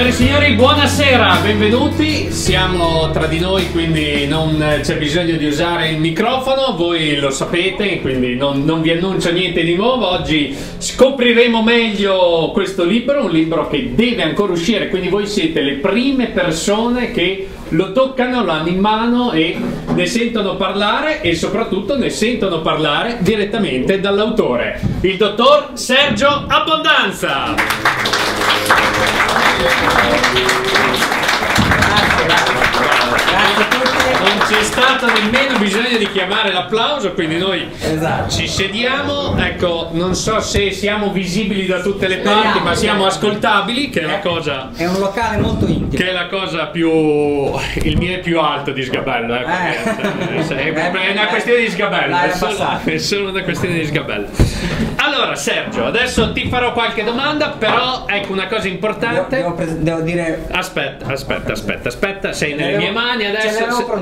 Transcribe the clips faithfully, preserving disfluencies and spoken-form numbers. Signori e signori, buonasera, benvenuti. Siamo tra di noi, quindi non c'è bisogno di usare il microfono, voi lo sapete, quindi non, non vi annuncio niente di nuovo. Oggi scopriremo meglio questo libro, un libro che deve ancora uscire, quindi voi siete le prime persone che lo toccano, lo hanno in mano e ne sentono parlare, e soprattutto ne sentono parlare direttamente dall'autore, il dottor Sergio Abbondanza. Non c'è stato nemmeno bisogno di chiamare l'applauso, quindi noi esatto. ci sediamo. Ecco, non so se siamo visibili da tutte le parti, ma siamo ascoltabili, che è la cosa. È un locale molto intimo. Che è la cosa più. Il mio è più alto di sgabello. Eh, eh. È una questione di sgabello. È solo, è solo una questione di sgabello. Allora, Sergio, adesso ti farò qualche domanda, però ecco una cosa importante. Devo, devo, devo dire. Aspetta, aspetta, aspetta, aspetta, sei nelle mie mani adesso.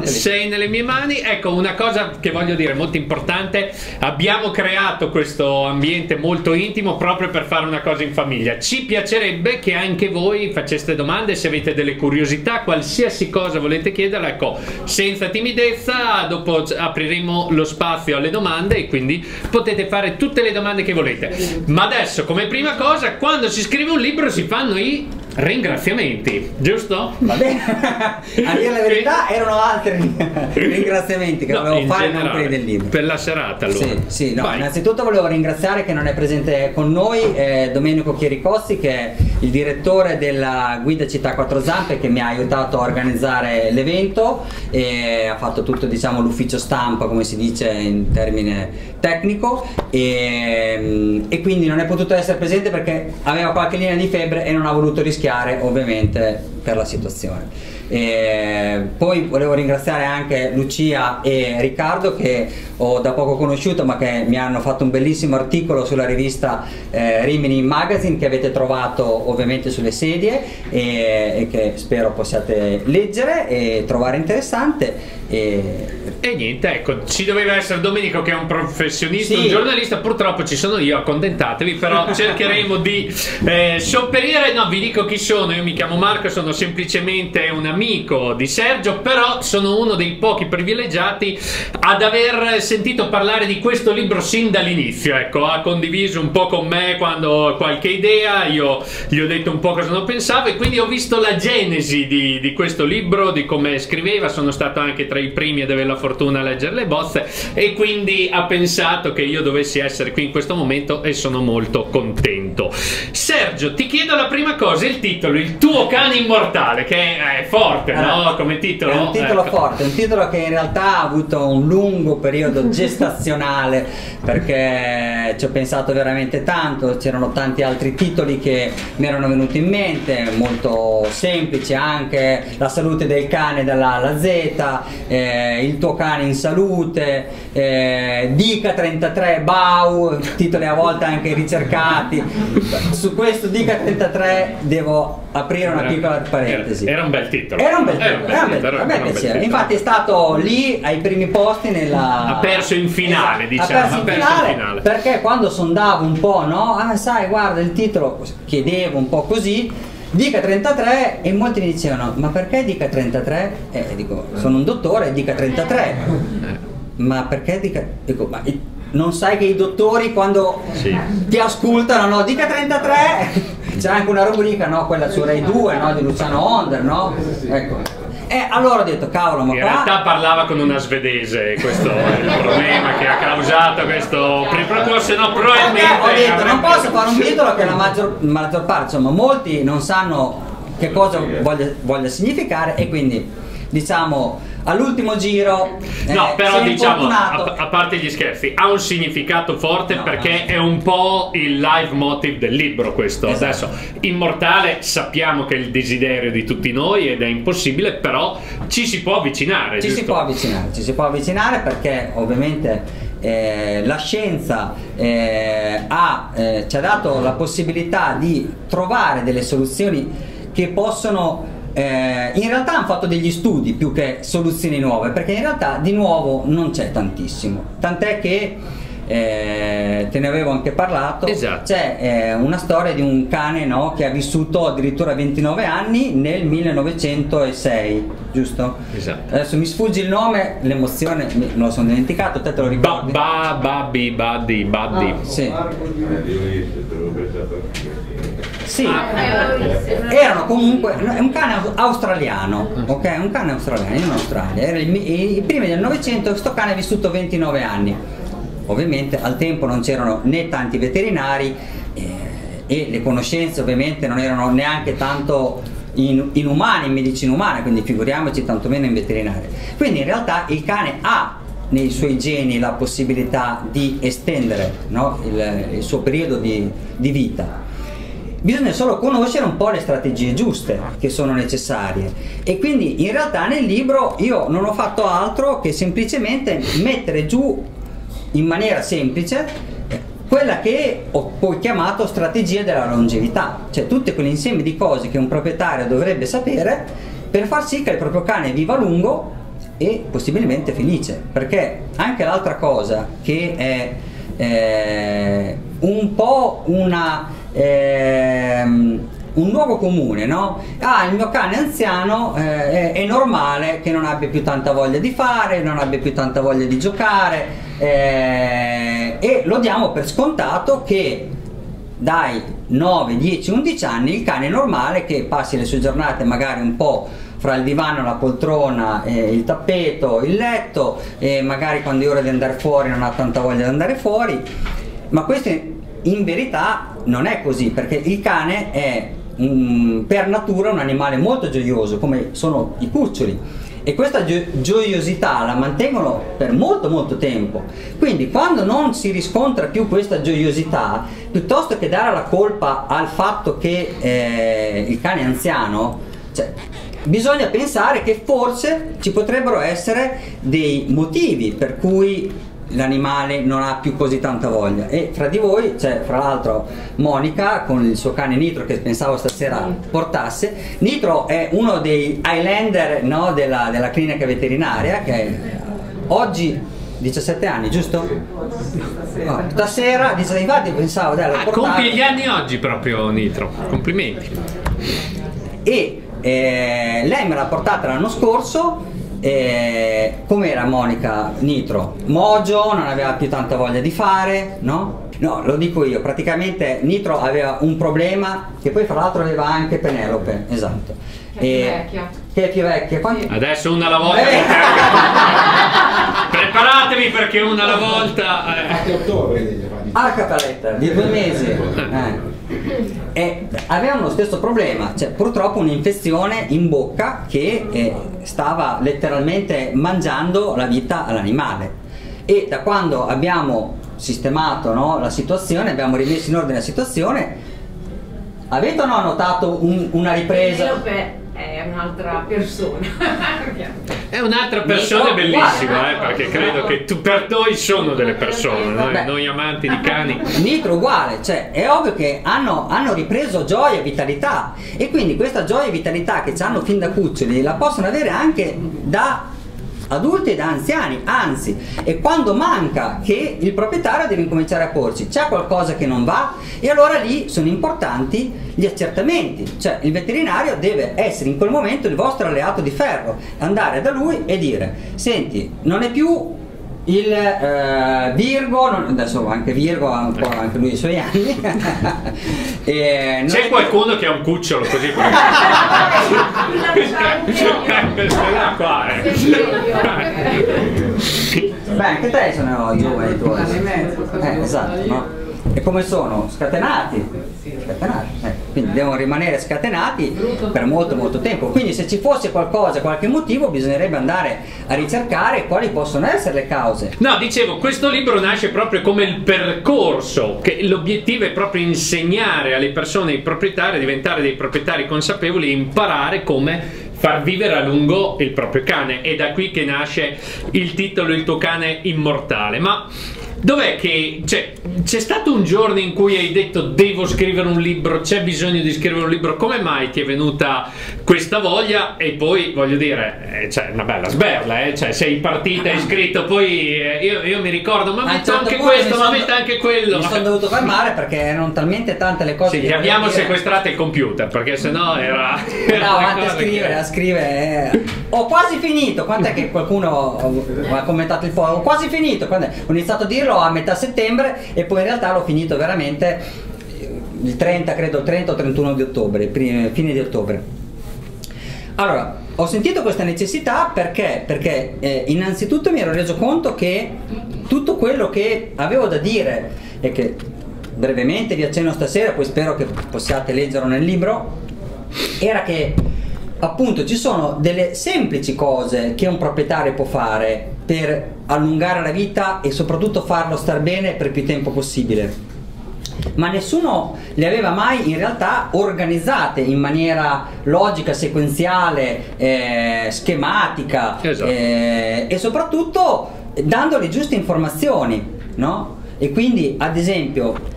Sei nelle mie mani. Ecco una cosa che voglio dire molto importante: abbiamo creato questo ambiente molto intimo proprio per fare una cosa in famiglia. Ci piacerebbe che anche voi faceste domande, se avete delle curiosità, qualsiasi cosa volete chiederla, ecco, senza timidezza. Dopo apriremo lo spazio alle domande e quindi potete fare tutte le domande che volete. Ma adesso, come prima cosa, quando si scrive un libro si fanno i ringraziamenti, giusto? Va bene. A dire la verità erano altri ringraziamenti che no, volevo fare non per il libro. Per la serata allora. Sì, sì, no, innanzitutto volevo ringraziare che non è presente con noi eh, Domenico Chiericossi, che è il direttore della Guida Città Quattro Zampe, che mi ha aiutato a organizzare l'evento e ha fatto tutto, diciamo, l'ufficio stampa, come si dice in termine tecnico, e, e quindi non è potuto essere presente perché aveva qualche linea di febbre e non ha voluto rischiare ovviamente per la situazione. E poi volevo ringraziare anche Lucia e Riccardo, che ho da poco conosciuto ma che mi hanno fatto un bellissimo articolo sulla rivista eh, Rimini Magazine, che avete trovato ovviamente sulle sedie e, e che spero possiate leggere e trovare interessante. E... e niente, ecco, ci doveva essere Domenico, che è un professionista, sì. un giornalista. Purtroppo ci sono io, accontentatevi, però cercheremo di eh, sopperire. No, vi dico chi sono: io mi chiamo Marco, sono semplicemente un amico di Sergio, però sono uno dei pochi privilegiati ad aver sentito parlare di questo libro sin dall'inizio. Ecco, ha condiviso un po' con me quando qualche idea, io gli ho detto un po' cosa non pensavo, e quindi ho visto la genesi di, di questo libro, di come scriveva. Sono stato anche tra i primi ad avere la fortuna a leggere le bozze, e quindi ha pensato che io dovessi essere qui in questo momento, e sono molto contento. Sergio, ti chiedo la prima cosa, il titolo, Il tuo cane immortale, che è forte, allora, no? Come titolo? È un titolo ecco. forte, un titolo che in realtà ha avuto un lungo periodo gestazionale, perché ci ho pensato veramente tanto. C'erano tanti altri titoli che mi erano venuti in mente, molto semplici, anche La salute del cane dalla A alla Z, Eh, Il tuo cane in salute, eh, Dica trentatré, Bau, titoli a volte anche ricercati. Su questo Dica trentatré devo aprire una era, piccola parentesi. Era, era un bel titolo. Era un bel titolo, era un bel titolo, a me piaceva. Infatti è stato lì ai primi posti nella... Ha perso in finale, esatto, diciamo. Ha perso in, ha perso finale, in finale, perché quando sondavo un po', no? Ah, sai, guarda il titolo, chiedevo un po' così, Dica trentatré, e molti mi dicevano: ma perché Dica trentatré? E eh, dico, sono un dottore, Dica trentatré. Ma perché Dica... Dico, ma non sai che i dottori quando sì. ti ascoltano, no? Dica trentatré! C'è anche una rubrica, no? Quella su Rai due, no? Di Luciano Onder, no? Ecco. E allora ho detto, cavolo, ma in qua... realtà parlava con una svedese, questo è il problema che ha causato questo, proprio, se no probabilmente... Ho detto, non posso fare un titolo che la maggior, maggior parte, insomma, molti non sanno che cosa voglia, voglia significare, e quindi... diciamo all'ultimo giro eh, no, però diciamo a, a parte gli scherzi, ha un significato forte, no, perché no. è un po' il live motive del libro questo. Esatto. Adesso immortale sappiamo che è il desiderio di tutti noi ed è impossibile, però ci si può avvicinare, ci giusto? si può avvicinare ci si può avvicinare perché ovviamente Eh, la scienza eh, ha, eh, ci ha dato la possibilità di trovare delle soluzioni che possono... Eh, in realtà hanno fatto degli studi più che soluzioni nuove, perché in realtà di nuovo non c'è tantissimo, tant'è che eh, te ne avevo anche parlato, esatto. C'è eh, una storia di un cane, no, che ha vissuto addirittura ventinove anni nel millenovecentosei, giusto? Esatto. Adesso mi sfugge il nome, l'emozione, me lo sono dimenticato, te te lo ricordi? Ba, ba, Babbi, Baddi, Baddi. Ah, sì. Sì, erano comunque, è un cane australiano, ok? Un cane australiano in Australia, era il, i primi del Novecento, questo cane ha vissuto ventinove anni. Ovviamente al tempo non c'erano né tanti veterinari eh, e le conoscenze ovviamente non erano neanche tanto in, in umane, in medicina umana, quindi figuriamoci tantomeno in veterinaria. Quindi in realtà il cane ha nei suoi geni la possibilità di estendere, no, il, il suo periodo di, di vita. Bisogna solo conoscere un po' le strategie giuste che sono necessarie, e quindi in realtà nel libro io non ho fatto altro che semplicemente mettere giù in maniera semplice quella che ho poi chiamato strategia della longevità, cioè tutte quell'insieme di cose che un proprietario dovrebbe sapere per far sì che il proprio cane viva a lungo e possibilmente felice, perché anche l'altra cosa che è eh, un po' una... Ehm, un luogo comune, no? Ah, il mio cane anziano eh, è, è normale che non abbia più tanta voglia di fare, non abbia più tanta voglia di giocare, eh, e lo diamo per scontato che dai nove, dieci, undici anni il cane è normale che passi le sue giornate magari un po' fra il divano, la poltrona, eh, il tappeto, il letto, e eh, magari quando è ora di andare fuori non ha tanta voglia di andare fuori, ma queste in verità non è così, perché il cane è um, per natura un animale molto gioioso, come sono i cuccioli, e questa gio gioiosità la mantengono per molto molto tempo. Quindi quando non si riscontra più questa gioiosità, piuttosto che dare la colpa al fatto che eh, il cane è anziano, cioè, bisogna pensare che forse ci potrebbero essere dei motivi per cui l'animale non ha più così tanta voglia. E fra di voi c'è, fra l'altro, Monica con il suo cane Nitro, che pensavo stasera portasse. Nitro è uno dei Highlander, no, della, della clinica veterinaria, che è oggi diciassette anni, giusto? No, stasera, infatti pensavo, dai, ah, compie gli anni oggi proprio Nitro, complimenti. E eh, lei me l'ha portata l'anno scorso. Eh, com'era Monica Nitro? Mogio, non aveva più tanta voglia di fare, no? No, lo dico io, praticamente Nitro aveva un problema che poi fra l'altro aveva anche Penelope, esatto. Che è più eh, vecchia. Che è più vecchia. Poi... Adesso una alla volta. Eh. Preparatevi perché una alla volta. Eh. otto ottobre. Ah, cataletta, di due mesi. Eh. E avevano lo stesso problema, cioè purtroppo un'infezione in bocca che eh, stava letteralmente mangiando la vita all'animale. E da quando abbiamo sistemato, no, la situazione, abbiamo rimesso in ordine la situazione, avete o no notato un, una ripresa? È un'altra persona. È un'altra persona bellissima, eh, perché credo che tu, per noi sono delle persone, noi, noi amanti di cani. Nitro uguale, cioè è ovvio che hanno, hanno ripreso gioia e vitalità, e quindi questa gioia e vitalità che hanno fin da cuccioli la possono avere anche da adulti e da anziani, anzi, e quando manca che il proprietario deve incominciare a porsi, c'è qualcosa che non va, e allora lì sono importanti gli accertamenti, cioè il veterinario deve essere in quel momento il vostro alleato di ferro, andare da lui e dire: senti, non è più il eh, Virgo, non, adesso anche Virgo ha un po' anche lui i suoi anni. C'è qualcuno più... che ha un cucciolo così? Beh, anche te sono giovani tuoi. Eh, esatto, no? E come sono? Scatenati. Scatenati. Eh, quindi devono rimanere scatenati per molto molto tempo. Quindi se ci fosse qualcosa, qualche motivo, bisognerebbe andare a ricercare quali possono essere le cause. No, dicevo, questo libro nasce proprio come il percorso, che l'obiettivo è proprio insegnare alle persone, ai proprietari, a diventare dei proprietari consapevoli e imparare come far vivere a lungo il proprio cane. È da qui che nasce il titolo Il tuo cane immortale. Ma Dov'è che, cioè, c'è stato un giorno in cui hai detto devo scrivere un libro, c'è bisogno di scrivere un libro, come mai ti è venuta questa voglia? E poi voglio dire, eh, cioè, una bella sberla, eh? Cioè, sei partita, hai scritto, poi eh, io, io mi ricordo, ma metto anche questo, ma metto anche quello. Mi sono dovuto fermare perché erano talmente tante le cose. Sì, che abbiamo dire... sequestrato il computer, perché sennò era... era no, avanti a scrivere, che... a scrivere... Eh. Ho quasi finito, quant'è che qualcuno ha commentato il forum? Ho quasi finito, quando ho iniziato a dire a metà settembre e poi in realtà l'ho finito veramente il trenta, credo, trenta o trentuno di ottobre, prima, fine di ottobre. Allora, ho sentito questa necessità perché, perché eh, innanzitutto mi ero reso conto che tutto quello che avevo da dire e che brevemente vi accenno stasera, poi spero che possiate leggerlo nel libro, era che appunto ci sono delle semplici cose che un proprietario può fare per allungare la vita e soprattutto farlo star bene per più tempo possibile, ma nessuno le aveva mai in realtà organizzate in maniera logica, sequenziale, eh, schematica, esatto. eh, e soprattutto dando le giuste informazioni, no? E quindi ad esempio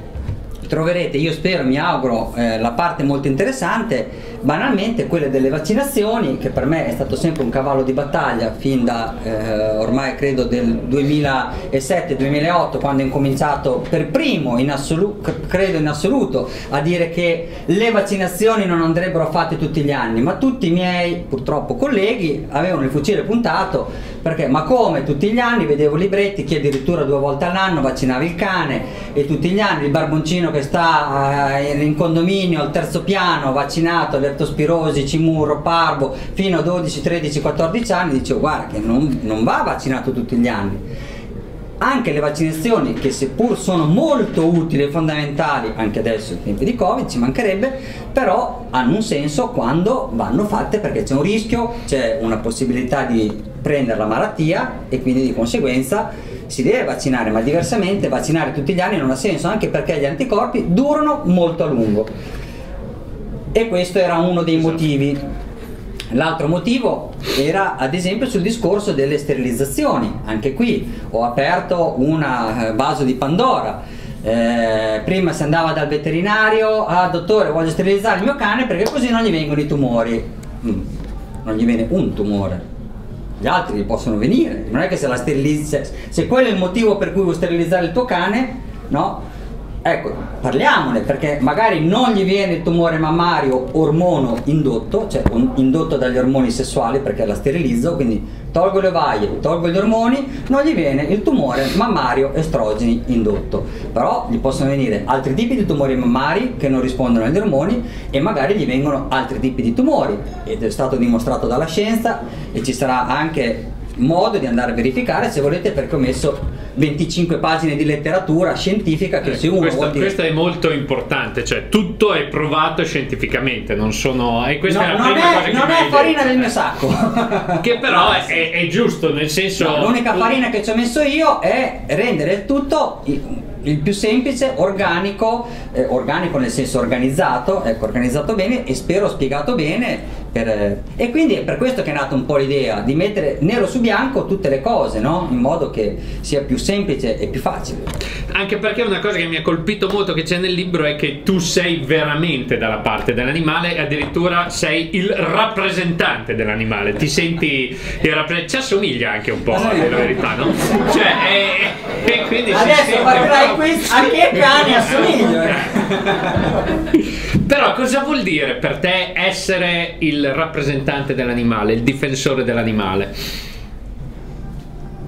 troverete, io spero, mi auguro, eh, la parte molto interessante, banalmente quella delle vaccinazioni, che per me è stato sempre un cavallo di battaglia fin da eh, ormai credo del duemilasette duemilaotto, quando ho incominciato per primo in assoluto, credo in assoluto, a dire che le vaccinazioni non andrebbero fatte tutti gli anni, ma tutti i miei purtroppo colleghi avevano il fucile puntato perché ma come tutti gli anni vedevo libretti che addirittura due volte all'anno vaccinavi il cane e tutti gli anni il barboncino che sta in condominio al terzo piano vaccinato leptospirosi, cimurro, parvo fino a dodici, tredici, quattordici anni, dicevo guarda che non, non va vaccinato tutti gli anni. Anche le vaccinazioni, che seppur sono molto utili e fondamentali anche adesso in tempi di Covid, ci mancherebbe, però hanno un senso quando vanno fatte perché c'è un rischio, c'è una possibilità di prendere la malattia e quindi di conseguenza si deve vaccinare, ma diversamente vaccinare tutti gli anni non ha senso, anche perché gli anticorpi durano molto a lungo. E questo era uno dei motivi. L'altro motivo era ad esempio sul discorso delle sterilizzazioni, anche qui ho aperto un vaso di Pandora. Eh, prima si andava dal veterinario, ah dottore voglio sterilizzare il mio cane perché così non gli vengono i tumori. Mm. Non gli viene un tumore, gli altri gli possono venire, non è che se la sterilizza, se quello è il motivo per cui vuoi sterilizzare il tuo cane, no? Ecco, parliamone, perché magari non gli viene il tumore mammario ormono indotto, cioè indotto dagli ormoni sessuali perché la sterilizzo, quindi tolgo le ovaie, tolgo gli ormoni, non gli viene il tumore mammario estrogeni indotto, però gli possono venire altri tipi di tumori mammari che non rispondono agli ormoni e magari gli vengono altri tipi di tumori, ed è stato dimostrato dalla scienza e ci sarà anche modo di andare a verificare se volete, perché ho messo venticinque pagine di letteratura scientifica che eh, se uno questo, vuol dire... questo è molto importante, cioè tutto è provato scientificamente, non sono e questa no, è la non prima è, cosa non che è farina del mio sacco che però no, sì. è, è giusto nel senso no, l'unica farina che ci ho messo io è rendere il tutto il più semplice, organico, eh, organico nel senso organizzato, ecco, organizzato bene e spero spiegato bene. Per, e quindi è per questo che è nata un po' l'idea di mettere nero su bianco tutte le cose, no? In modo che sia più semplice e più facile. Anche perché una cosa che mi ha colpito molto che c'è nel libro è che tu sei veramente dalla parte dell'animale, addirittura sei il rappresentante dell'animale, ti senti il rappresentante, ci assomiglia anche un po' alla verità, no? Cioè, e, e quindi adesso parlerai questo, anche ai cani assomiglio. Però cosa vuol dire per te essere il rappresentante dell'animale, il difensore dell'animale?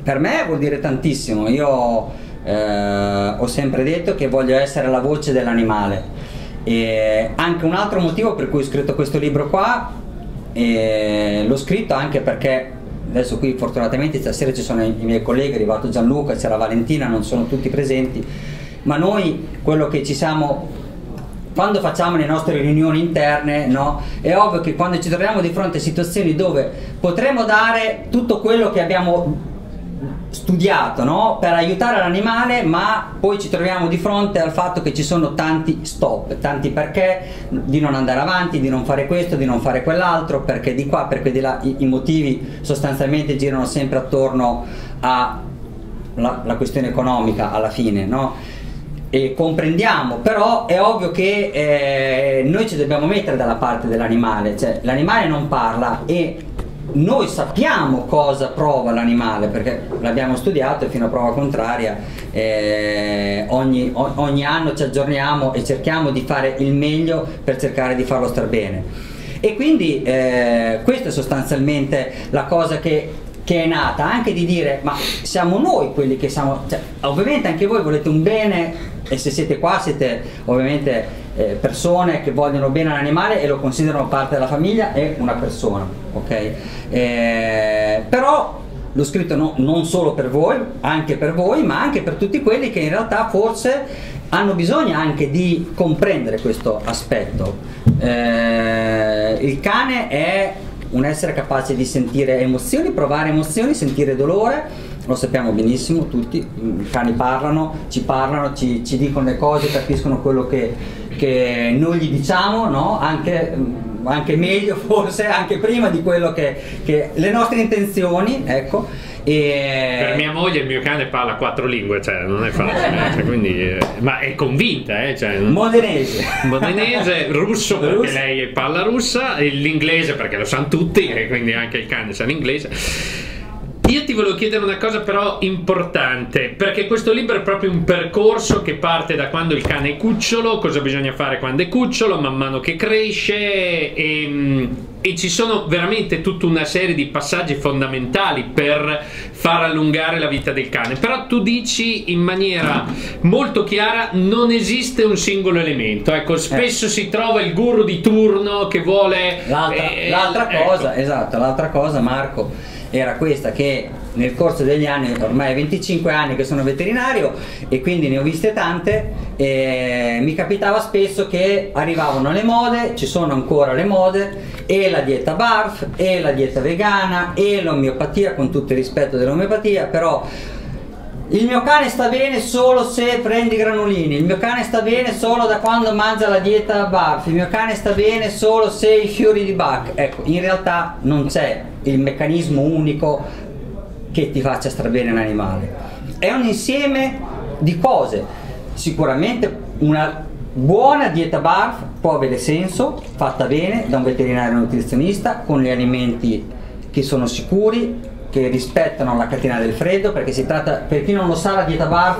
Per me vuol dire tantissimo, io eh, ho sempre detto che voglio essere la voce dell'animale e anche un altro motivo per cui ho scritto questo libro qua, e l'ho scritto anche perché adesso qui fortunatamente stasera ci sono i miei colleghi, è arrivato Gianluca, c'era Valentina, non sono tutti presenti, ma noi quello che ci siamo... Quando facciamo le nostre riunioni interne, no? È ovvio che quando ci troviamo di fronte a situazioni dove potremmo dare tutto quello che abbiamo studiato, no? Per aiutare l'animale, ma poi ci troviamo di fronte al fatto che ci sono tanti stop, tanti perché di non andare avanti, di non fare questo, di non fare quell'altro, perché di qua, perché di là, i, i motivi sostanzialmente girano sempre attorno a la, la questione economica alla fine, no? E comprendiamo, però è ovvio che eh, noi ci dobbiamo mettere dalla parte dell'animale, cioè l'animale non parla e noi sappiamo cosa prova l'animale perché l'abbiamo studiato e fino a prova contraria eh, ogni, o, ogni anno ci aggiorniamo e cerchiamo di fare il meglio per cercare di farlo star bene. E quindi eh, questa è sostanzialmente la cosa che... che è nata anche di dire ma siamo noi quelli che siamo, cioè, ovviamente anche voi volete un bene e se siete qua siete ovviamente eh, persone che vogliono bene all'animale e lo considerano parte della famiglia e una persona, ok? Eh, però l'ho scritto no, non solo per voi, anche per voi, ma anche per tutti quelli che in realtà forse hanno bisogno anche di comprendere questo aspetto. Eh, il cane è un essere capace di sentire emozioni, provare emozioni, sentire dolore, lo sappiamo benissimo tutti, i cani parlano, ci parlano, ci, ci dicono le cose, capiscono quello che, che noi gli diciamo, no? Anche, anche meglio forse, anche prima di quello che, che le nostre intenzioni, ecco. E... per mia moglie il mio cane parla quattro lingue, cioè non è facile, cioè, quindi, eh, ma è convinta, eh, cioè, non... modenese, modenese, russo perché russo. Lei parla russa, e l'inglese perché lo sanno tutti e quindi anche il cane sa l'inglese. Io ti volevo chiedere una cosa però importante, perché questo libro è proprio un percorso che parte da quando il cane è cucciolo, cosa bisogna fare quando è cucciolo, man mano che cresce e, e ci sono veramente tutta una serie di passaggi fondamentali per far allungare la vita del cane. Però tu dici in maniera molto chiara non esiste un singolo elemento, ecco, spesso eh. si trova il guru di turno che vuole... L'altra eh, cosa, ecco. Esatto, l'altra cosa, Marco, era questa che nel corso degli anni, ormai venticinque anni che sono veterinario e quindi ne ho viste tante, e mi capitava spesso che arrivavano le mode, ci sono ancora le mode, e la dieta barf, e la dieta vegana, e l'omeopatia, con tutto il rispetto dell'omeopatia, però il mio cane sta bene solo se prende i granulini, il mio cane sta bene solo da quando mangia la dieta barf, il mio cane sta bene solo se i fiori di Bach. Ecco, in realtà non c'è il meccanismo unico che ti faccia star bene un animale, è un insieme di cose. Sicuramente una buona dieta barf può avere senso, fatta bene da un veterinario nutrizionista, con gli alimenti che sono sicuri, che rispettano la catena del freddo, perché si tratta, per chi non lo sa, la dieta barf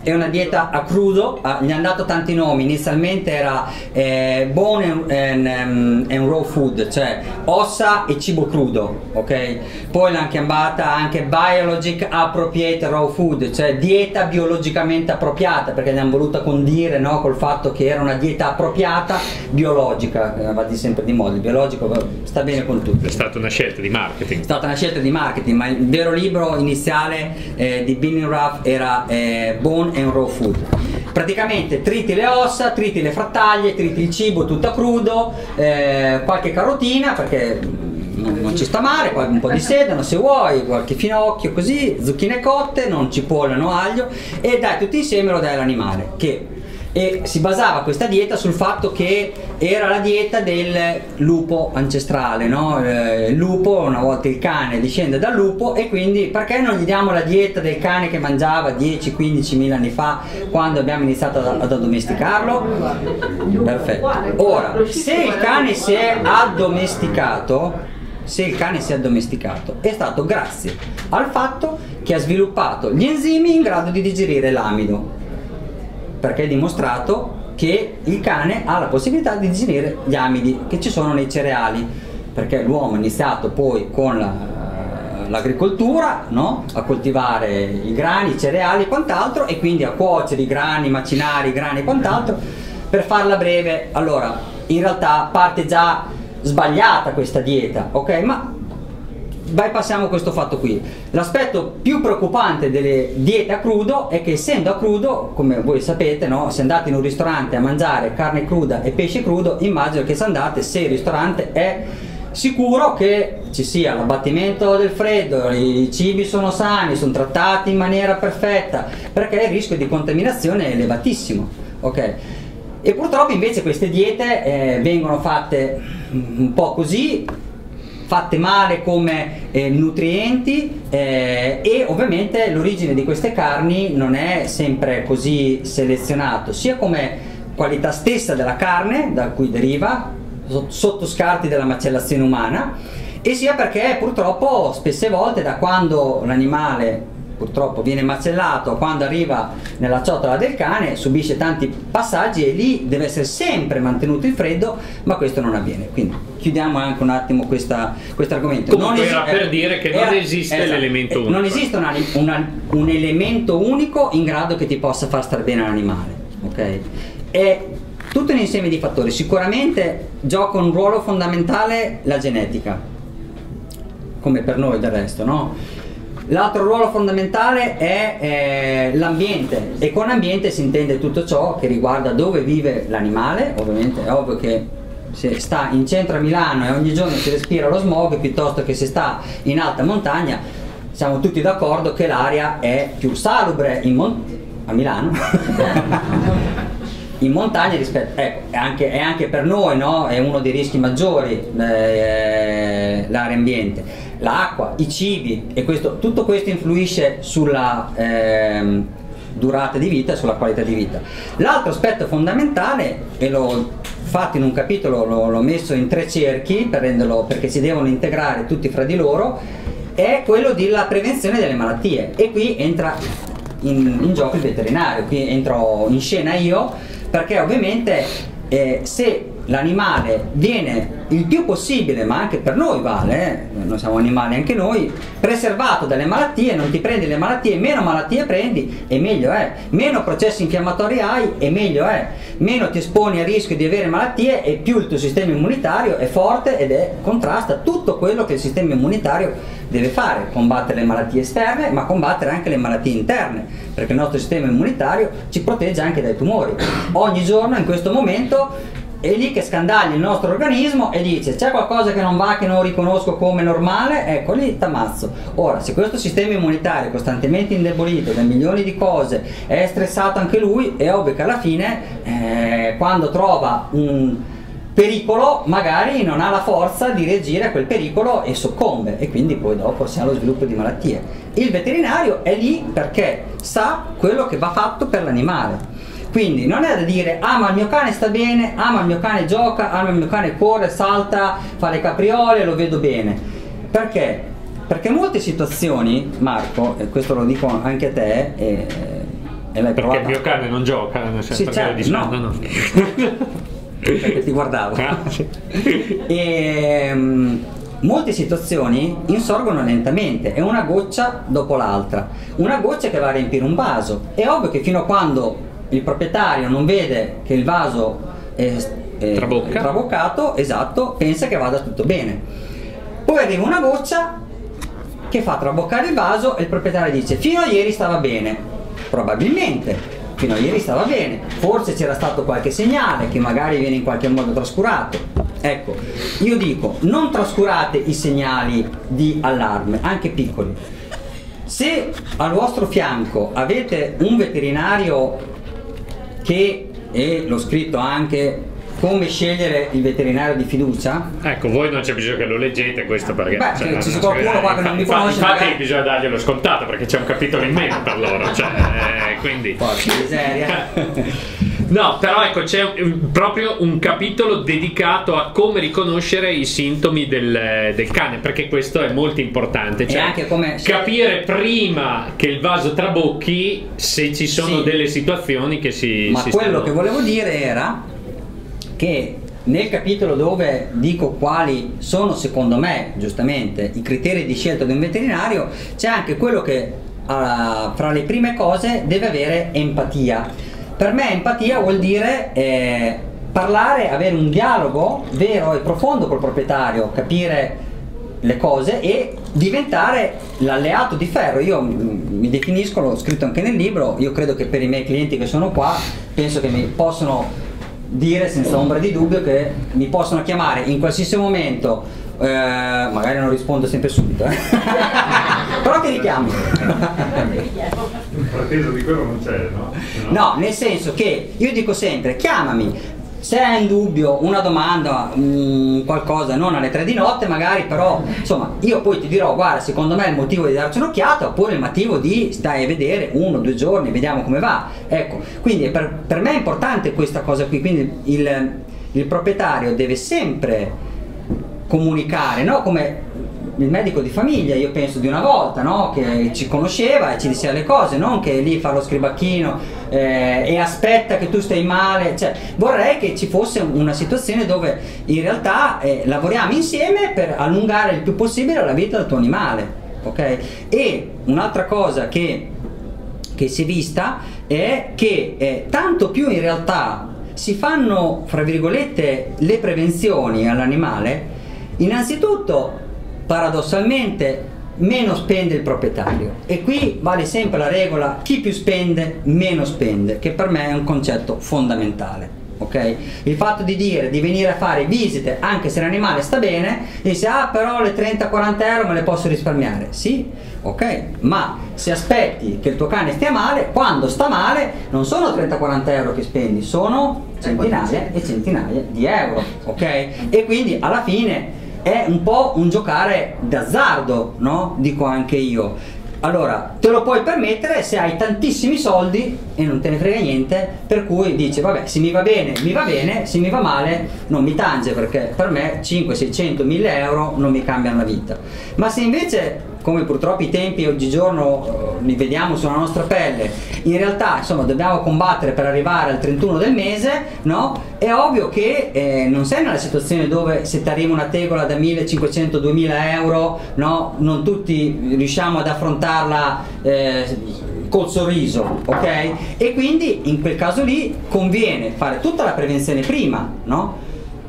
è una dieta a crudo, ah, gli hanno dato tanti nomi, inizialmente era eh, bone and, and, and raw food, cioè ossa e cibo crudo, ok? Poi l'hanno chiamata anche biologic appropriate raw food, cioè dieta biologicamente appropriata, perché l'hanno voluta condire, no, col fatto che era una dieta appropriata biologica, va di sempre di moda, il biologico sta bene con tutto. È stata una scelta di marketing. È stata una scelta di marketing, ma il vero libro iniziale eh, di Bill Ruff era eh, Bone and raw food, praticamente triti le ossa, triti le frattaglie, triti il cibo tutto crudo, eh, qualche carotina perché non, non ci sta male, un po' di sedano se vuoi, qualche finocchio così, zucchine cotte, non cipolla, no aglio, e dai tutti insieme lo dai all'animale. Che e si basava questa dieta sul fatto che era la dieta del lupo ancestrale, no? Il lupo, una volta il cane discende dal lupo, e quindi perché non gli diamo la dieta del cane che mangiava dieci quindici mila anni fa quando abbiamo iniziato ad, ad addomesticarlo? Perfetto. Ora, se il cane si è addomesticato, se il cane si è addomesticato, è stato grazie al fatto che ha sviluppato gli enzimi in grado di digerire l'amido, perché è dimostrato che il cane ha la possibilità di digerire gli amidi che ci sono nei cereali, perché l'uomo ha iniziato poi con l'agricoltura, no? A coltivare i grani, i cereali e quant'altro, e quindi a cuocere i grani, macinare i grani e quant'altro. Per farla breve, allora, in realtà parte già sbagliata questa dieta, ok? Ma bypassiamo questo fatto qui. L'aspetto più preoccupante delle diete a crudo è che, essendo a crudo, come voi sapete, no? Se andate in un ristorante a mangiare carne cruda e pesce crudo, immagino che se andate, se il ristorante è sicuro che ci sia l'abbattimento del freddo, i cibi sono sani, sono trattati in maniera perfetta, perché il rischio di contaminazione è elevatissimo, ok? E purtroppo invece queste diete eh, vengono fatte un po' così, fatte male come eh, nutrienti, eh, e ovviamente l'origine di queste carni non è sempre così selezionato, sia come qualità stessa della carne da cui deriva, sotto scarti della macellazione umana, e sia perché purtroppo spesse volte da quando l'animale purtroppo viene macellato, quando arriva nella ciotola del cane subisce tanti passaggi e lì deve essere sempre mantenuto il freddo, ma questo non avviene. Quindi chiudiamo anche un attimo questo argomento. Comunque non era per dire che era, non esiste esatto, l'elemento unico. Non esiste una, una, un elemento unico in grado che ti possa far star bene l'animale, ok? È tutto un insieme di fattori. Sicuramente gioca un ruolo fondamentale la genetica, come per noi del resto, no? L'altro ruolo fondamentale è eh, l'ambiente, e con ambiente si intende tutto ciò che riguarda dove vive l'animale. Ovviamente è ovvio che se sta in centro a Milano e ogni giorno si respira lo smog, piuttosto che se sta in alta montagna, siamo tutti d'accordo che l'aria è più salubre in mon- a Milano in montagna rispetto, ecco, è anche, è anche per noi, no? È uno dei rischi maggiori eh, l'area ambiente. L'acqua, i cibi, e questo, tutto questo influisce sulla eh, durata di vita e sulla qualità di vita. L'altro aspetto fondamentale, e l'ho fatto in un capitolo, l'ho messo in tre cerchi per renderlo, perché si devono integrare tutti fra di loro, è quello della prevenzione delle malattie, e qui entra in, in gioco il veterinario, qui entro in scena io, perché ovviamente eh, se l'animale viene il più possibile, ma anche per noi vale, eh? Noi siamo animali anche noi, preservato dalle malattie, non ti prendi le malattie, meno malattie prendi e meglio è, meno processi infiammatori hai e meglio è, meno ti esponi al rischio di avere malattie e più il tuo sistema immunitario è forte ed è contrasta tutto quello che il sistema immunitario deve fare, combattere le malattie esterne ma combattere anche le malattie interne, perché il nostro sistema immunitario ci protegge anche dai tumori. Ogni giorno in questo momento è lì che scandaglia il nostro organismo e dice c'è qualcosa che non va, che non riconosco come normale, ecco lì t'ammazzo. Ora, se questo sistema immunitario è costantemente indebolito da milioni di cose, è stressato anche lui, è ovvio che alla fine eh, quando trova un pericolo magari non ha la forza di reagire a quel pericolo e soccombe, e quindi poi dopo si ha lo sviluppo di malattie. Il veterinario è lì perché sa quello che va fatto per l'animale. Quindi non è da dire ah ma il mio cane sta bene, ah ma il mio cane gioca, ah ma il mio cane corre, salta, fa le capriole, lo vedo bene. Perché? Perché molte situazioni, Marco, e questo lo dico anche a te, e, e l'hai provato. Perché il mio cane non gioca, nel senso sì, certo, che no. No, no. Perché ti guardavo. Ah, sì. E, um, molte situazioni insorgono lentamente, è una goccia dopo l'altra, una goccia che va a riempire un vaso. È ovvio che fino a quando il proprietario non vede che il vaso è, è Trabocca. traboccato, esatto, pensa che vada tutto bene. Poi arriva una goccia che fa traboccare il vaso e il proprietario dice fino a ieri stava bene, probabilmente fino a ieri stava bene, forse c'era stato qualche segnale che magari viene in qualche modo trascurato. Ecco, io dico non trascurate i segnali di allarme, anche piccoli. Se al vostro fianco avete un veterinario che, e l'ho scritto anche come scegliere il veterinario di fiducia, ecco, voi non c'è bisogno che lo leggete questo, perché beh, cioè, ci qualcuno qua che non mi conosce, infatti magari bisogna darglielo scontato perché c'è un capitolo in meno per loro, cioè, quindi porca miseria. No, però ecco, c'è proprio un capitolo dedicato a come riconoscere i sintomi del, del cane, perché questo è molto importante, cioè, e anche come capire prima che il vaso trabocchi se ci sono sì. delle situazioni che si ma si quello stanno... che volevo dire era che nel capitolo dove dico quali sono secondo me giustamente i criteri di scelta di un veterinario, c'è anche quello che uh, fra le prime cose deve avere empatia. Per me empatia vuol dire eh, parlare, avere un dialogo vero e profondo col proprietario, capire le cose e diventare l'alleato di ferro. Io mi definisco, l'ho scritto anche nel libro, io credo che per i miei clienti che sono qua, penso che mi possono dire senza ombra di dubbio che mi possono chiamare in qualsiasi momento, eh, magari non rispondo sempre subito, eh. Però ti richiamo. Di quello non c'è, no? No, nel senso che io dico sempre chiamami, se hai in dubbio una domanda, mh, qualcosa, non alle tre di notte magari, però insomma io poi ti dirò guarda secondo me è il motivo di darci un'occhiata, oppure il motivo di stai a vedere uno o due giorni, vediamo come va, ecco. Quindi per, per me è importante questa cosa qui, quindi il, il proprietario deve sempre comunicare, no? Come il medico di famiglia, io penso di una volta, no? Che ci conosceva e ci diceva le cose, non che lì fa lo scribacchino eh, e aspetta che tu stai male, cioè, vorrei che ci fosse una situazione dove in realtà eh, lavoriamo insieme per allungare il più possibile la vita del tuo animale, ok? E un'altra cosa che, che si è vista è che eh, tanto più in realtà si fanno, fra virgolette, le prevenzioni all'animale, innanzitutto paradossalmente meno spende il proprietario, e qui vale sempre la regola chi più spende meno spende, che per me è un concetto fondamentale, ok? Il fatto di dire di venire a fare visite anche se l'animale sta bene e dice ah però le trenta quaranta euro me le posso risparmiare, sì, ok, ma se aspetti che il tuo cane stia male, quando sta male non sono trenta quaranta euro che spendi, sono centinaia e centinaia di euro, ok? E quindi alla fine è un po' un giocare d'azzardo, no? Dico anche io. Allora, te lo puoi permettere se hai tantissimi soldi e non te ne frega niente, per cui dici vabbè, se mi va bene, mi va bene, se mi va male non mi tange, perché per me cinquecento, seicento, mille euro non mi cambiano la vita. Ma se invece, come purtroppo i tempi oggigiorno li vediamo sulla nostra pelle, in realtà insomma dobbiamo combattere per arrivare al trentuno del mese, no? È ovvio che eh, non sei nella situazione dove se ti arriva una tegola da millecinquecento, duemila euro, no? Non tutti riusciamo ad affrontarla eh, col sorriso, ok? E quindi in quel caso lì conviene fare tutta la prevenzione prima, no?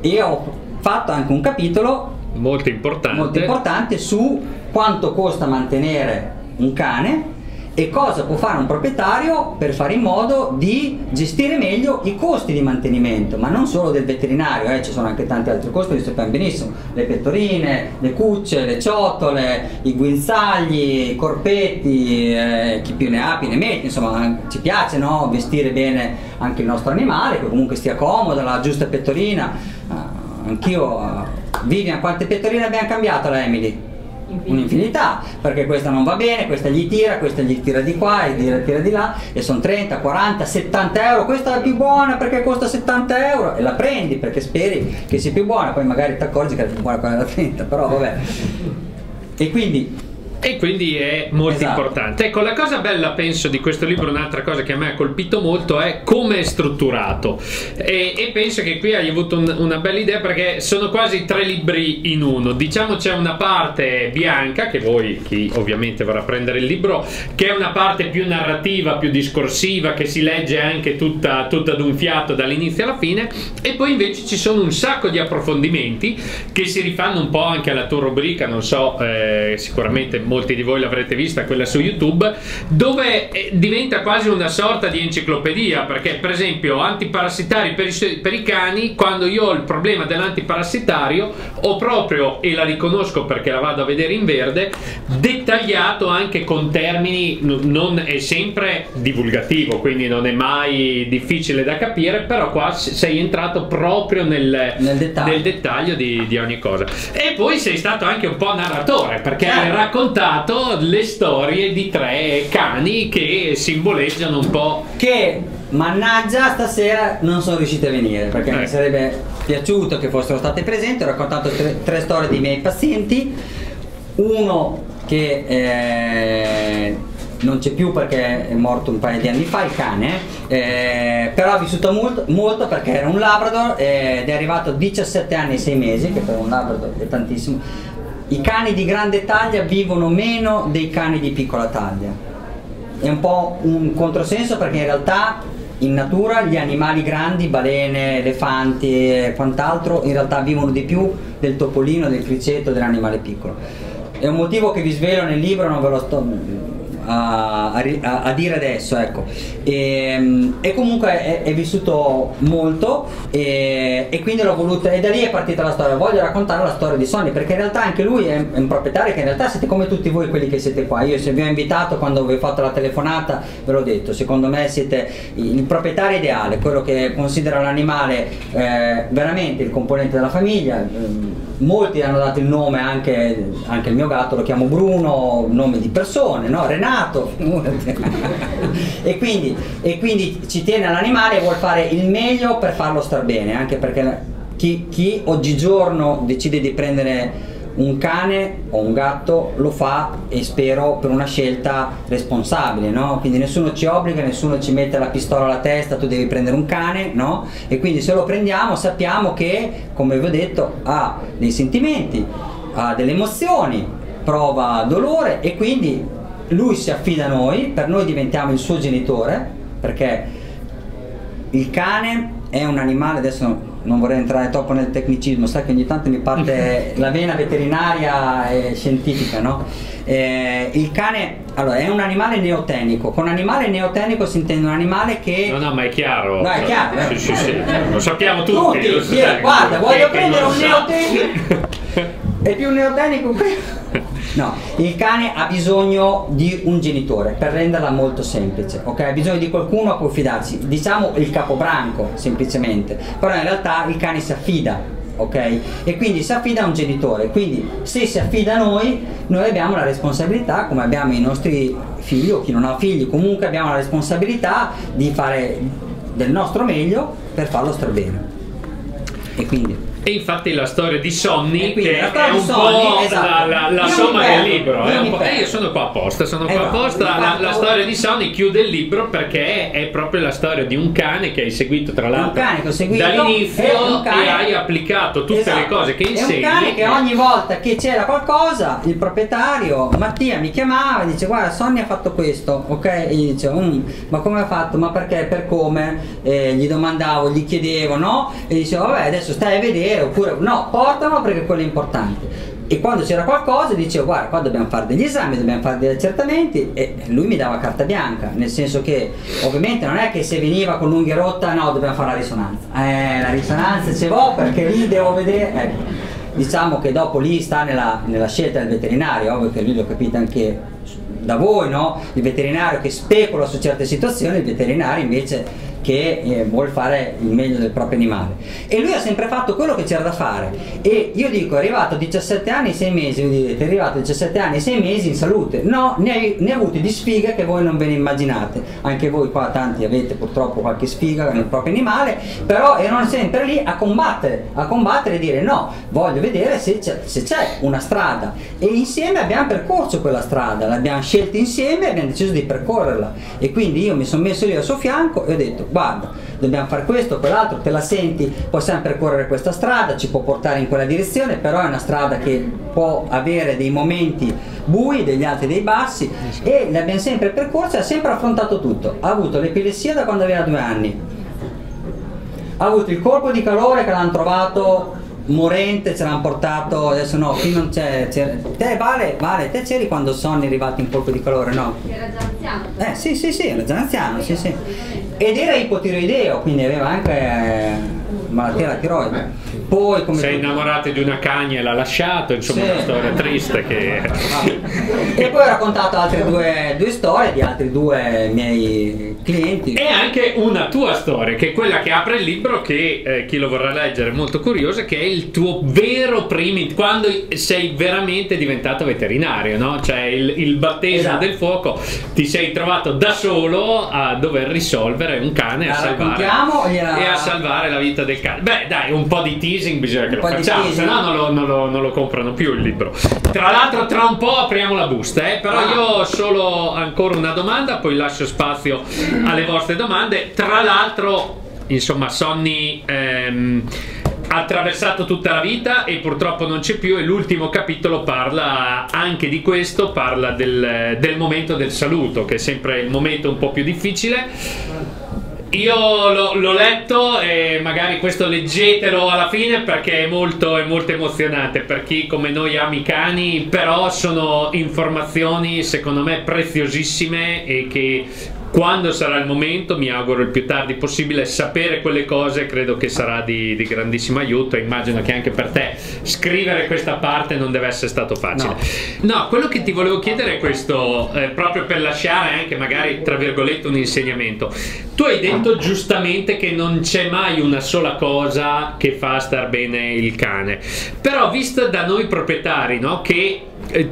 Io ho fatto anche un capitolo molto importante, molto importante su quanto costa mantenere un cane e cosa può fare un proprietario per fare in modo di gestire meglio i costi di mantenimento, ma non solo del veterinario, eh, ci sono anche tanti altri costi, li sappiamo benissimo, le pettorine, le cucce, le ciotole, i guinzagli, i corpetti, eh, chi più ne ha più ne mette, insomma ci piace, no? Vestire bene anche il nostro animale, che comunque stia comoda, la giusta pettorina, eh, anch'io, eh, Vivian, quante pettorine abbiamo cambiato la Emily? Un'infinità, perché questa non va bene, questa gli tira, questa gli tira di qua e tira, tira di là, e sono trenta, quaranta, settanta euro, questa è la più buona perché costa settanta euro e la prendi perché speri che sia più buona, poi magari ti accorgi che è più buona quella da trenta, però vabbè. E quindi e quindi è molto esatto. importante. Ecco, la cosa bella penso di questo libro, un'altra cosa che a me ha colpito molto è come è strutturato, e, e penso che qui hai avuto un, una bella idea, perché sono quasi tre libri in uno, diciamo. C'è una parte bianca che voi, chi ovviamente vorrà prendere il libro, che è una parte più narrativa, più discorsiva, che si legge anche tutta, tutta ad un fiato dall'inizio alla fine, e poi invece ci sono un sacco di approfondimenti che si rifanno un po' anche alla tua rubrica, non so, eh, sicuramente molti di voi l'avrete vista, quella su YouTube, dove diventa quasi una sorta di enciclopedia, perché per esempio antiparassitari per i, per i cani, quando io ho il problema dell'antiparassitario ho proprio, e la riconosco perché la vado a vedere in verde, dettagliato anche con termini, non è sempre divulgativo, quindi non è mai difficile da capire, però qua sei entrato proprio nel, nel dettaglio, nel dettaglio di, di ogni cosa. E poi sei stato anche un po' narratore, perché hai raccontato le storie di tre cani che simboleggiano un po', che mannaggia stasera non sono riusciti a venire, perché eh. mi sarebbe piaciuto che fossero state presenti. Ho raccontato tre, tre storie dei miei pazienti, uno che eh, non c'è più perché è morto un paio di anni fa il cane, eh, però ha vissuto molto, molto, perché era un labrador eh, ed è arrivato a diciassette anni e sei mesi, che per un labrador è tantissimo. I cani di grande taglia vivono meno dei cani di piccola taglia, è un po' un controsenso, perché in realtà in natura gli animali grandi, balene, elefanti e quant'altro, in realtà vivono di più del topolino, del criceto, dell'animale piccolo. È un motivo che vi svelo nel libro, non ve lo sto a, a, a dire adesso, ecco. E, e comunque è, è vissuto molto e, e quindi l'ho voluto, e da lì è partita la storia. Voglio raccontare la storia di Sonny, perché in realtà anche lui è un proprietario che in realtà siete come tutti voi quelli che siete qua. Io, se vi ho invitato, quando vi ho fatto la telefonata, ve l'ho detto, secondo me siete il proprietario ideale, quello che considera l'animale eh, veramente il componente della famiglia. Molti hanno dato il nome, anche, anche il mio gatto lo chiamo Bruno, nome di persone, no? Renato. e, quindi, e quindi ci tiene all'animale e vuol fare il meglio per farlo star bene, anche perché chi, chi oggigiorno decide di prendere un cane o un gatto lo fa, e spero per una scelta responsabile, no? Quindi nessuno ci obbliga, nessuno ci mette la pistola alla testa, tu devi prendere un cane, no? E quindi se lo prendiamo sappiamo che, come vi ho detto, ha dei sentimenti, ha delle emozioni, prova dolore, e quindi lui si affida a noi, per noi diventiamo il suo genitore, perché il cane è un animale, adesso non vorrei entrare troppo nel tecnicismo, sai che ogni tanto mi parte la vena veterinaria e scientifica, no? Eh, il cane, allora, è un animale neotenico. Con animale neotenico si intende un animale che... No, no, ma è chiaro. No, è chiaro. Sì, eh. sì, sì. Lo sappiamo tutti. tutti lo so dire, guarda, voglio prendere un neotenico. È più neotenico qui. No, il cane ha bisogno di un genitore, per renderla molto semplice, ok? Ha bisogno di qualcuno a cui fidarsi, diciamo il capobranco, semplicemente. Però in realtà il cane si affida, ok? E quindi si affida a un genitore. Quindi se si affida a noi, noi abbiamo la responsabilità, come abbiamo i nostri figli o chi non ha figli, comunque abbiamo la responsabilità di fare del nostro meglio per farlo strabene. E quindi... E infatti la storia di Sonny, quindi, che è un Sonny, po' esatto. la, la, la somma del libro, è un po', eh, io sono qua apposta, sono eh qua no, apposta, la, la storia di Sonny chiude il libro perché è proprio la storia di un cane che hai seguito, tra l'altro, dall'inizio, e hai applicato tutte esatto. le cose che insegni. È un cane che ogni volta che c'era qualcosa, il proprietario, Mattia, mi chiamava e dice: guarda, Sonny ha fatto questo, ok? E gli dicevo: mm, ma come ha fatto? Ma perché? Per come? Eh, gli domandavo, gli chiedevo, no? E dicevo: vabbè, adesso stai a vedere, oppure no, portalo perché quello è importante. E quando c'era qualcosa dicevo: guarda, qua dobbiamo fare degli esami, dobbiamo fare degli accertamenti, e lui mi dava carta bianca, nel senso che ovviamente non è che se veniva con l'unghia rotta, no, dobbiamo fare la risonanza, eh, la risonanza ce l'ho perché lì devo vedere, ecco. Diciamo che dopo lì sta nella, nella scelta del veterinario, ovvio che lui l'ho capito anche da voi, no? Il veterinario che specula su certe situazioni, il veterinario invece che eh, vuol fare il meglio del proprio animale. E lui ha sempre fatto quello che c'era da fare, e io dico: è arrivato a diciassette anni e sei mesi, vi direte, è arrivato a diciassette anni e sei mesi in salute. No, ne hai, ne ha avuti di sfiga che voi non ve ne immaginate, anche voi qua tanti avete purtroppo qualche sfiga nel proprio animale, però erano sempre lì a combattere, a combattere e dire: no, voglio vedere se c'è una strada. E insieme abbiamo percorso quella strada, l'abbiamo scelta insieme e abbiamo deciso di percorrerla. E quindi io mi sono messo lì al suo fianco e ho detto: guarda, dobbiamo fare questo, quell'altro, te la senti, possiamo percorrere questa strada, ci può portare in quella direzione, però è una strada che può avere dei momenti bui, degli alti e dei bassi, e l'abbiamo sempre percorsa e ha sempre affrontato tutto. Ha avuto l'epilessia da quando aveva due anni, ha avuto il colpo di calore che l'hanno trovato morente, ce l'hanno portato, adesso no, qui non c'è, te Vale, Vale, te c'eri quando Sonny è arrivato in colpo di calore, no? Era già anziano. Eh sì sì sì, era già anziano, sì sì. Ed era ipotiroideo, quindi aveva anche eh, malattia della tiroide. Poi come sei innamorato di una cagna e l'ha lasciato, insomma, sì, una storia triste che... E poi ho raccontato altre due, due storie di altri due miei clienti. E anche una tua storia, che è quella che apre il libro, che eh, chi lo vorrà leggere è molto curioso, che è il tuo vero primo, quando sei veramente diventato veterinario, no? Cioè il, il battesimo esatto. del fuoco, ti sei trovato da solo a dover risolvere un cane la a salvare la... e a salvare la vita del cane. Beh, dai, un po' di teasing bisogna che lo facciamo, se no non lo, non, lo, non lo comprano più il libro. Tra l'altro tra un po' apriamo la busta, eh? Però io ho solo ancora una domanda, poi lascio spazio alle vostre domande. Tra l'altro, insomma, Sonny ehm, ha attraversato tutta la vita e purtroppo non c'è più, e l'ultimo capitolo parla anche di questo, parla del, del momento del saluto, che è sempre il momento un po' più difficile. Io l'ho letto e magari questo leggetelo alla fine perché è molto, è molto emozionante per chi come noi ama i cani, però sono informazioni secondo me preziosissime e che quando sarà il momento, mi auguro il più tardi possibile, sapere quelle cose credo che sarà di, di grandissimo aiuto. Immagino che anche per te scrivere questa parte non deve essere stato facile. No, no, quello che ti volevo chiedere è questo, eh, proprio per lasciare anche magari tra virgolette un insegnamento. Tu hai detto giustamente che non c'è mai una sola cosa che fa star bene il cane, però vista da noi proprietari, no, che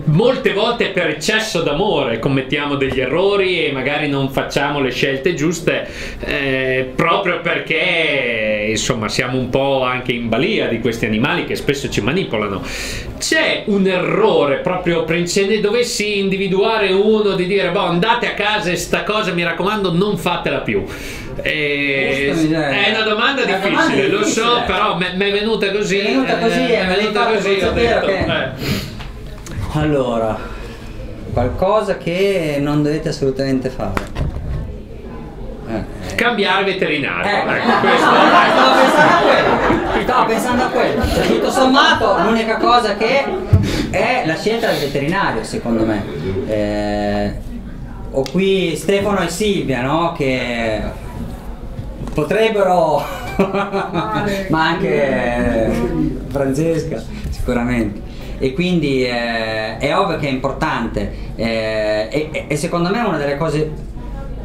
molte volte per eccesso d'amore commettiamo degli errori e magari non facciamo le scelte giuste, eh, proprio perché insomma siamo un po' anche in balia di questi animali che spesso ci manipolano. C'è un errore proprio, se ne dovessi individuare uno, di dire boh, andate a casa e sta cosa mi raccomando non fatela più. Eh, è una domanda difficile, una domanda difficile. Lo so, però mi è venuta così, è venuta così, eh, è venuta così, ho detto che... eh. Allora, qualcosa che non dovete assolutamente fare. Eh, eh. Cambiare veterinario. Eh, ecco, eh, questo. No, no, stavo pensando a quello. Stavo pensando a quello. Cioè, tutto sommato, l'unica cosa che è la scelta del veterinario, secondo me. Eh, ho qui Stefano e Silvia, no? Che potrebbero, ma anche Francesca, sicuramente. E quindi eh, è ovvio che è importante, eh, e, e secondo me è una delle cose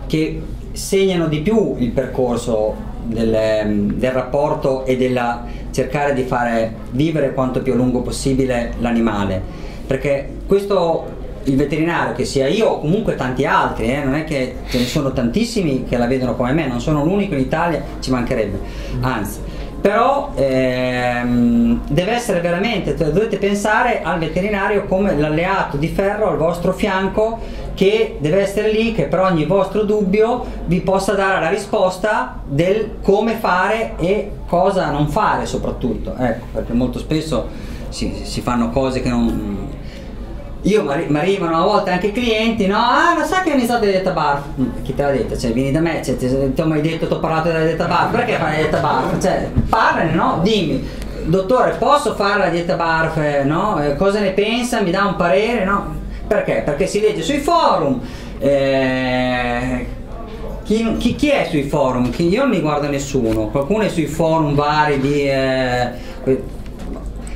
che segnano di più il percorso del, del rapporto e della cercare di fare vivere quanto più a lungo possibile l'animale, perché questo il veterinario, che sia io o comunque tanti altri, eh, non è che ce ne sono tantissimi che la vedono come me, non sono l'unico in Italia, ci mancherebbe, anzi. Però ehm, deve essere veramente, dovete pensare al veterinario come l'alleato di ferro al vostro fianco, che deve essere lì, che per ogni vostro dubbio vi possa dare la risposta del come fare e cosa non fare soprattutto. Ecco, perché molto spesso si, si fanno cose che non... Io mi arrivano a volte anche clienti, no? Ah, lo sai che ogni tanto hai detto barf? Chi te l'ha detto? Cioè, vieni da me, cioè, ti ho mai detto, ti ho parlato della dieta barf, perché fai la dieta barf? Cioè, parlane, no? Dimmi, dottore, posso fare la dieta barf, no? Eh, cosa ne pensa? Mi dà un parere, no? Perché? Perché si legge sui forum, eh, chi, chi, chi è sui forum? Chi, io non mi guardo nessuno, qualcuno è sui forum vari di... Eh,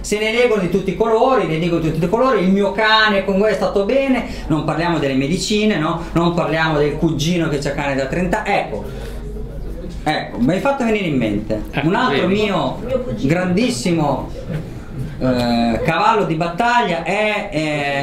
se ne leggono di tutti i colori, ne dico di tutti i colori, il mio cane con voi è stato bene, non parliamo delle medicine, no? Non parliamo del cugino che c'ha cane da trenta anni, ecco, ecco, mi hai fatto venire in mente un altro mio grandissimo eh, cavallo di battaglia è,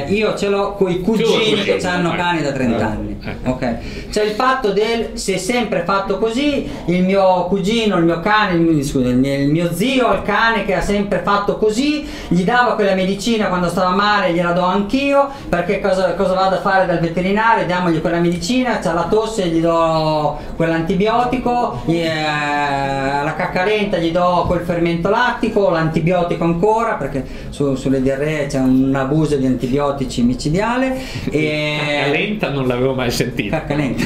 eh, io ce l'ho con i cugini che hanno cani da trenta anni, ok? Cioè il fatto del, si è sempre fatto così, il mio cugino, il mio cane, il mio, scusa, il mio, il mio zio, il cane che ha sempre fatto così, gli dava quella medicina quando stava male, gliela do anch'io, perché cosa, cosa vado a fare dal veterinario? Diamogli quella medicina, c'ha la tosse, gli do quell'antibiotico, alla caccarenta gli do quel fermento lattico, l'antibiotico ancora, perché su, sulle diarree c'è un abuso di antibiotici micidiale. E... Caccarenta non l'avevo mai sentita. Caccarenta.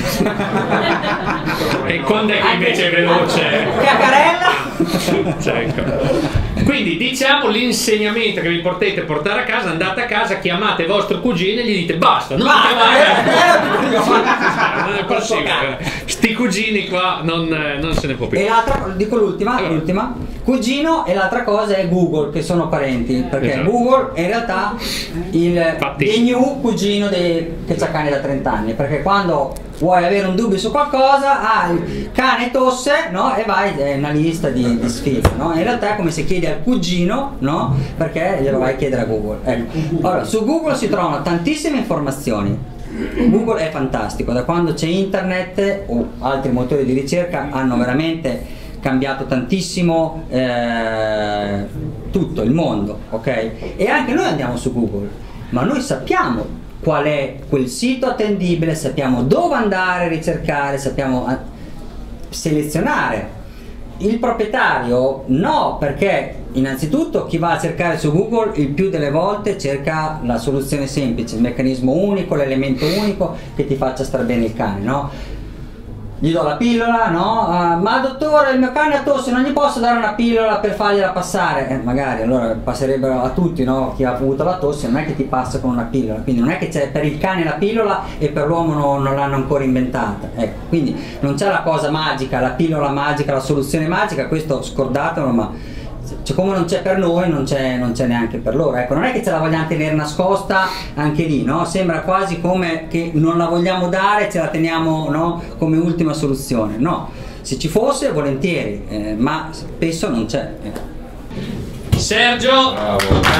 E quando è che invece è veloce? Caccarella! Certo. Quindi diciamo l'insegnamento che vi potete portare a casa: andate a casa, chiamate vostro cugino e gli dite basta, non è possibile, sti cugini qua non, non se ne può più. E l'altra, dico l'ultima, l'ultima, cugino, e l'altra cosa è Google, che sono parenti, perché esatto. Google è in realtà il Fatti. new cugino dei, che c'ha cani da trenta anni, perché quando vuoi avere un dubbio su qualcosa, ah, il cane tosse, no? E vai, è una lista di, di sfide, no? In realtà è come se chiedi al cugino, no? Perché glielo vai a chiedere a Google. Ecco. Allora, su Google si trovano tantissime informazioni. Google è fantastico, da quando c'è internet o altri motori di ricerca hanno veramente cambiato tantissimo eh, tutto il mondo, ok? E anche noi andiamo su Google, ma noi sappiamo qual è quel sito attendibile, sappiamo dove andare, ricercare, sappiamo selezionare. Il proprietario no, perché innanzitutto chi va a cercare su Google il più delle volte cerca la soluzione semplice, il meccanismo unico, l'elemento unico che ti faccia star bene il cane, no? Gli do la pillola, no? Uh, ma dottore, il mio cane ha tosse, non gli posso dare una pillola per fargliela passare? Eh, magari, allora passerebbero a tutti, no? Chi ha avuto la tosse non è che ti passa con una pillola, quindi non è che c'è per il cane la pillola e per l'uomo no, non l'hanno ancora inventata, ecco, quindi non c'è la cosa magica, la pillola magica, la soluzione magica, questo scordatelo, ma cioè, come non c'è per noi, non c'è neanche per loro, ecco, non è che ce la vogliamo tenere nascosta anche lì, no? Sembra quasi come che non la vogliamo dare, ce la teniamo, no? Come ultima soluzione, no, se ci fosse volentieri, eh, ma spesso non c'è. eh. Sergio Abbondanza.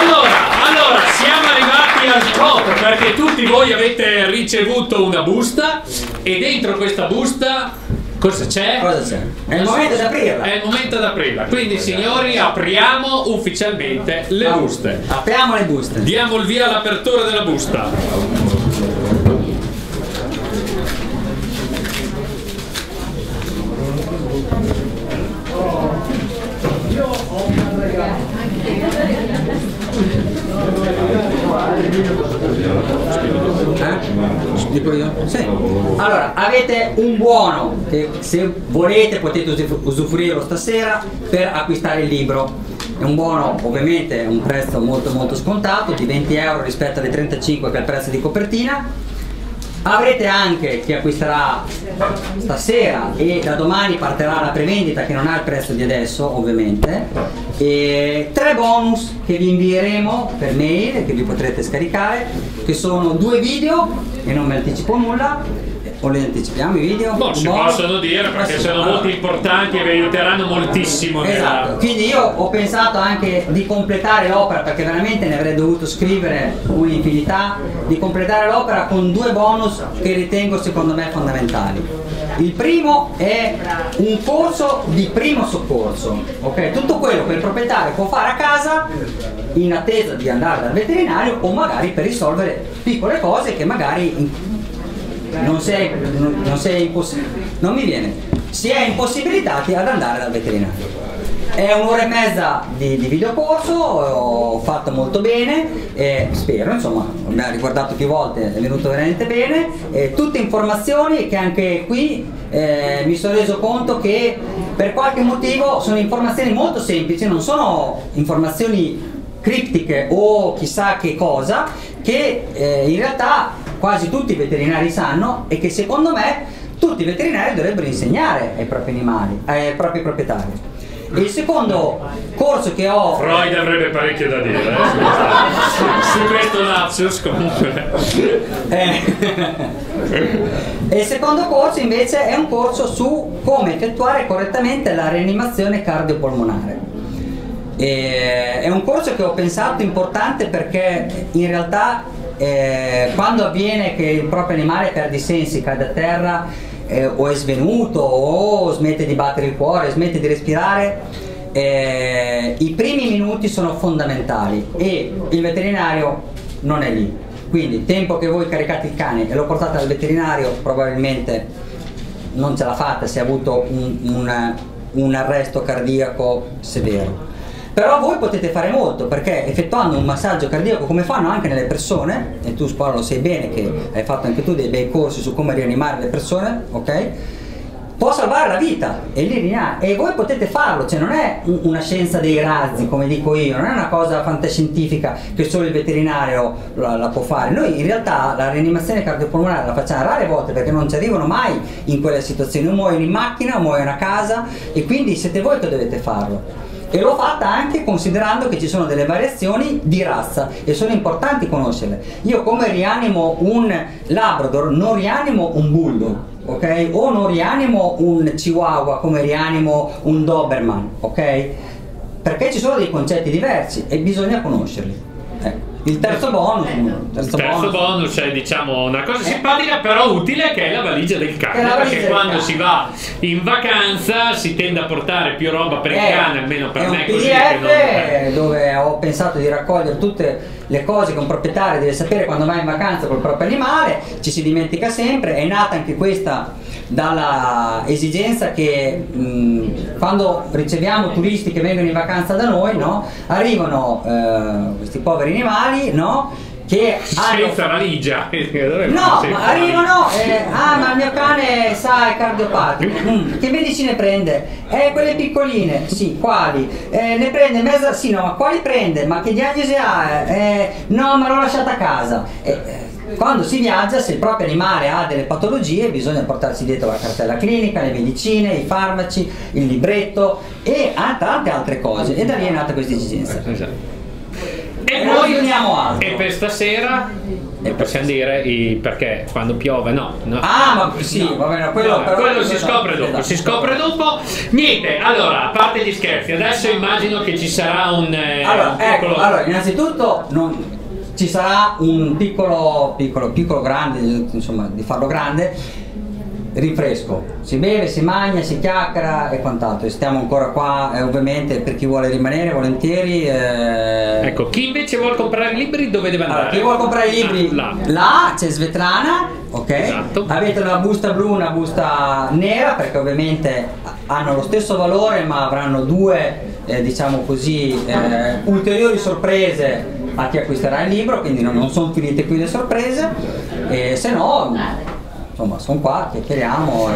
Allora, allora siamo arrivati al top, perché tutti voi avete ricevuto una busta e dentro questa busta cosa c'è? È il momento di aprirla. È il momento di aprirla. Quindi signori, apriamo ufficialmente le buste. Apriamo le buste. Diamo il via all'apertura della busta. Io ho un regalo. Sì. Allora, avete un buono che se volete potete usufruirlo stasera per acquistare il libro. È un buono, ovviamente, a un prezzo molto molto scontato, di venti euro rispetto alle trentacinque che è il prezzo di copertina. Avrete anche chi acquisterà stasera e da domani partirà la prevendita che non ha il prezzo di adesso, ovviamente, e tre bonus che vi invieremo per mail, che vi potrete scaricare, che sono due video, e non vi anticipo nulla, o le anticipiamo i video? No, si possono dire perché sono molto importanti e vi aiuteranno moltissimo. Esatto, nella... quindi io ho pensato anche di completare l'opera, perché veramente ne avrei dovuto scrivere un'infinità, di completare l'opera con due bonus che ritengo secondo me fondamentali. Il primo è un corso di primo soccorso, ok? Tutto quello che il proprietario può fare a casa in attesa di andare dal veterinario o magari per risolvere piccole cose che magari... In... Non sei, non, non sei impossibilitati, non mi viene, si è impossibilitati ad andare dal veterinario. È un'ora e mezza di, di videocorso, ho fatto molto bene, eh, spero, insomma, mi ha riguardato più volte, è venuto veramente bene, eh, tutte informazioni che anche qui eh, mi sono reso conto che per qualche motivo sono informazioni molto semplici, non sono informazioni criptiche o chissà che cosa, che eh, in realtà quasi tutti i veterinari sanno e che secondo me tutti i veterinari dovrebbero insegnare ai propri animali, ai propri proprietari. Il secondo corso che ho... Freud avrebbe parecchio da dire, eh? Su questo lapsus comunque. E il secondo corso invece è un corso su come effettuare correttamente la rianimazione cardiopolmonare. E è un corso che ho pensato importante perché in realtà eh, quando avviene che il proprio animale perde i sensi, cade a terra eh, o è svenuto o smette di battere il cuore, smette di respirare, eh, i primi minuti sono fondamentali e il veterinario non è lì, quindi il tempo che voi caricate il cane e lo portate al veterinario probabilmente non ce la fate se ha avuto un, un, un arresto cardiaco severo. Però voi potete fare molto, perché effettuando un massaggio cardiaco come fanno anche nelle persone, e tu Paolo lo sai bene che hai fatto anche tu dei bei corsi su come rianimare le persone, ok? Può salvare la vita e, lì, e voi potete farlo, cioè non è una scienza dei razzi come dico io, non è una cosa fantascientifica che solo il veterinario la, la può fare. Noi in realtà la rianimazione cardiopolmonare la facciamo rare volte perché non ci arrivano mai in quelle situazioni, o muoiono in macchina o muoiono a casa e quindi siete voi che dovete farlo. E l'ho fatta anche considerando che ci sono delle variazioni di razza e sono importanti conoscerle. Io come rianimo un Labrador non rianimo un Bulldog, ok? O non rianimo un Chihuahua come rianimo un Doberman, ok? Perché ci sono dei concetti diversi e bisogna conoscerli. Ecco. Il terzo bonus, terzo il terzo bonus. bonus è diciamo una cosa simpatica eh. però utile, che è la valigia del cane, valigia perché del quando cane. si va in vacanza si tende a portare più roba per eh, il cane, almeno per me è così. È un P D F dove ho pensato di raccogliere tutte le cose che un proprietario deve sapere quando va in vacanza col proprio animale, ci si dimentica sempre. È nata anche questa dalla esigenza che mh, quando riceviamo turisti che vengono in vacanza da noi, no, arrivano eh, questi poveri animali, no, che hanno... senza valigia. No, ma arrivano, eh, ah, ma il mio cane sa è cardiopatico. Mm, che medicine prende? Eh, quelle piccoline. Sì, quali? Eh, ne prende mezza? Sì, no, ma quali prende? Ma che diagnosi ha? Eh, no, ma l'ho lasciata a casa. Eh, Quando si viaggia, se il proprio animale ha delle patologie, bisogna portarsi dietro la cartella clinica, le medicine, i farmaci, il libretto e tante altre cose. E da lì è nata questa esigenza. Esatto. E, e noi finiamo altro. E per stasera e per possiamo stasera. dire perché quando piove no. no. Ah, ma sì, no. va bene, quello, no, quello si scopre dopo, esatto. si scopre dopo. Niente, allora, a parte gli scherzi, adesso immagino che ci sarà un... Eh, allora, un piccolo... ecco, allora, innanzitutto... Non... ci sarà un piccolo, piccolo, piccolo grande, insomma di farlo grande, rinfresco, si beve, si mangia, si chiacchiera e quant'altro. Stiamo ancora qua, eh, ovviamente per chi vuole rimanere volentieri. Eh... Ecco, chi invece vuole comprare i libri dove deve andare? Allora, chi vuole comprare i libri? Là, là. là c'è Svetlana, ok? Esatto. Avete una busta blu, una busta nera, perché ovviamente hanno lo stesso valore ma avranno due, eh, diciamo così, eh, ulteriori sorprese a chi acquisterà il libro, quindi non, non sono finite qui le sorprese, e se no insomma sono qua, chiacchieriamo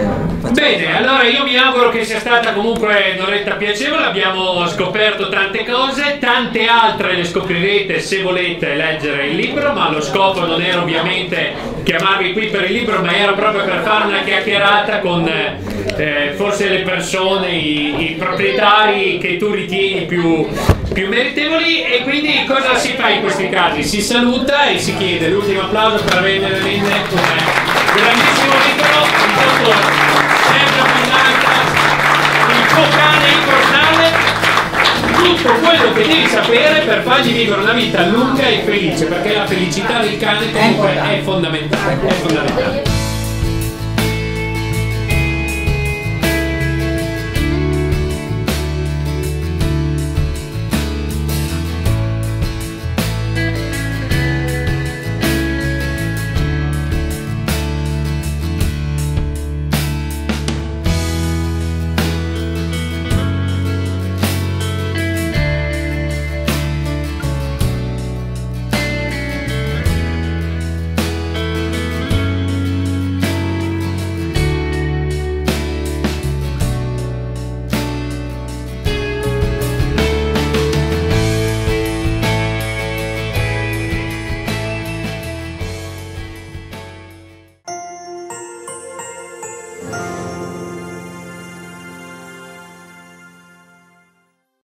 e... Bene, allora io mi auguro che sia stata comunque un'oretta piacevole, abbiamo scoperto tante cose, tante altre le scoprirete se volete leggere il libro, ma lo scopo non era ovviamente chiamarvi qui per il libro, ma era proprio per fare una chiacchierata con eh, forse le persone, i, i proprietari che tu ritieni più più meritevoli. E quindi cosa si fa in questi casi? Si saluta e si chiede l'ultimo applauso per vendere un grandissimo libro, un Sergio Abbondanza, Il tuo cane immortale, tutto quello che devi sapere per fargli vivere una vita lunga e felice, perché la felicità del cane comunque è fondamentale, è fondamentale.